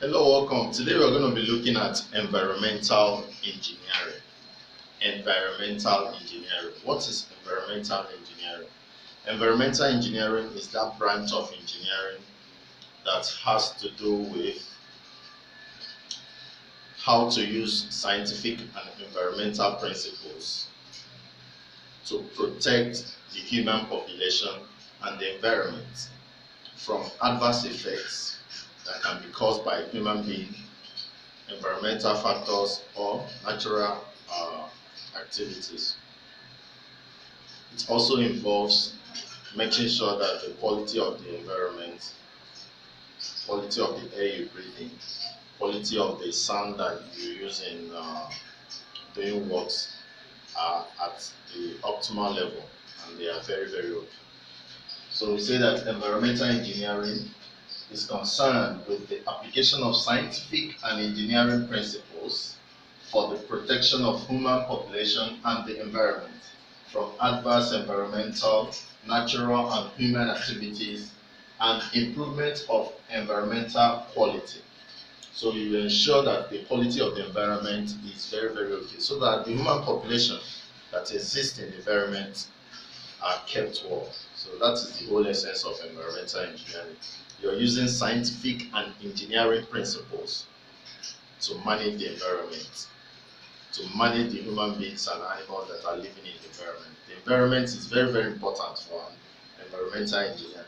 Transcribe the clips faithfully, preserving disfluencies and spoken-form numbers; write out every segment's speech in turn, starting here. Hello, welcome. Today we are going to be looking at environmental engineering. Environmental engineering. What is environmental engineering? Environmental engineering is that branch of engineering that has to do with how to use scientific and environmental principles to protect the human population and the environment from adverse effects that can be caused by human being, environmental factors, or natural uh, activities. It also involves making sure that the quality of the environment, quality of the air you breathe in, quality of the sound that you use in uh, doing works are at the optimal level, and they are very, very okay. So we say that environmental engineering is concerned with the application of scientific and engineering principles for the protection of human population and the environment from adverse environmental, natural, and human activities, and improvement of environmental quality. So you ensure that the quality of the environment is very, very okay, so that the human population that exists in the environment are kept well. So that is the whole essence of environmental engineering. You're using scientific and engineering principles to manage the environment, to manage the human beings and animals that are living in the environment. The environment is very, very important for an environmental engineer.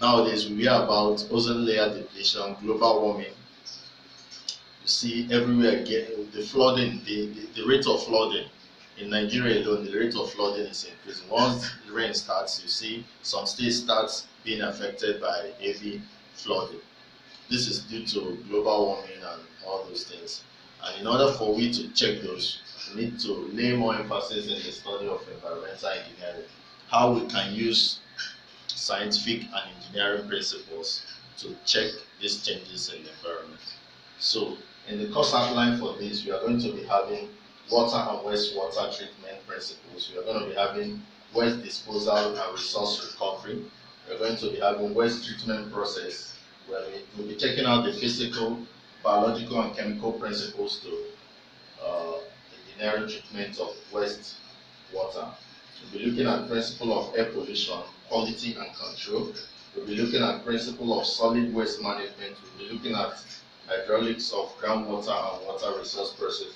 Nowadays, we hear about ozone layer depletion, global warming. You see everywhere again, the flooding, the, the, the rate of flooding. In Nigeria alone, the rate of flooding is increasing. Once the rain starts, you see some states starts being affected by heavy flooding. This is due to global warming and all those things. And in order for we to check those, we need to lay more emphasis in the study of environmental engineering, how we can use scientific and engineering principles to check these changes in the environment. So, in the course outline for this, we are going to be having water and wastewater treatment principles. We are going to be having waste disposal and resource recovery. We are going to be having waste treatment process, where we will be checking out the physical, biological, and chemical principles to uh, engineering treatment of waste water. We'll be looking at principle of air pollution, quality and control. We'll be looking at principle of solid waste management. We'll be looking at hydraulics of groundwater and water resource process.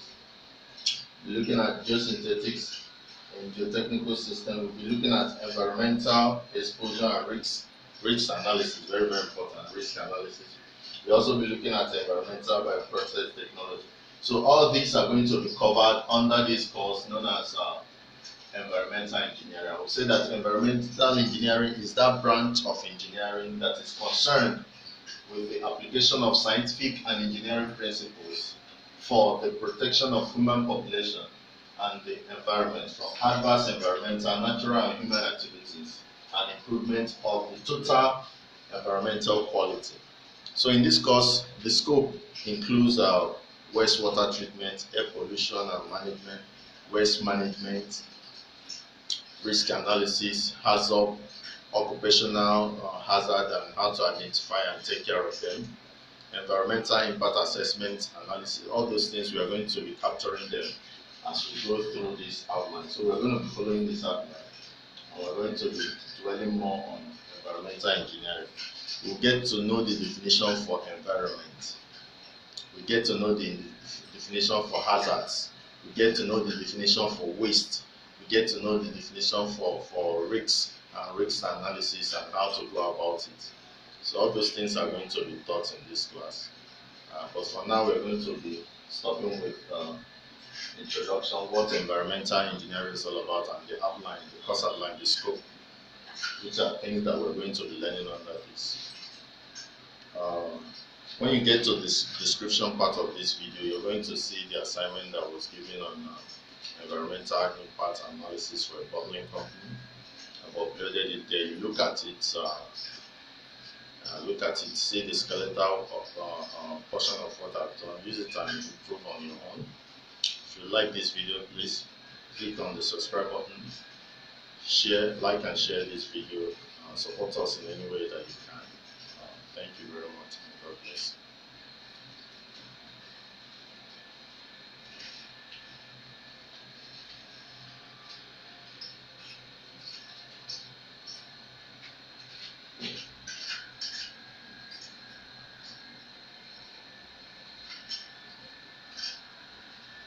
Looking at geosynthetics and geotechnical system. We'll be looking at environmental exposure and risk, risk analysis, very, very important, risk analysis. We'll also be looking at environmental bioprocess technology. So all these are going to be covered under this course known as uh, environmental engineering. I would say that environmental engineering is that branch of engineering that is concerned with the application of scientific and engineering principles for the protection of human population and the environment from adverse environmental, natural, and human activities, and improvement of the total environmental quality. So in this course, the scope includes our wastewater treatment, air pollution and management, waste management, risk analysis, hazard, occupational hazard, and how to identify and take care of them, environmental impact assessment analysis. All those things, we are going to be capturing them as we go through this outline. So we are going to be following this outline, and we are going to be dwelling more on environmental engineering. We get to know the definition for environment. We get to know the definition for hazards. We get to know the definition for waste. We get to know the definition for, for risks and risk analysis and how to go about it. So all those things are going to be taught in this class. Uh, but for now, we're going to be stopping with uh, introduction, what environmental engineering is all about, and the outline, the course outline, the scope, which are things that we're going to be learning under this. Um, when you get to this description part of this video, you're going to see the assignment that was given on uh, environmental impact analysis for a bottling company. I've uploaded it there. You look at it. Uh, Uh, look at it, see the skeletal of, uh, uh, portion of what I've done, use it and improve on your own. If you like this video, please click on the subscribe button, share, like and share this video, uh, support us in any way that you can. Uh, thank you very much.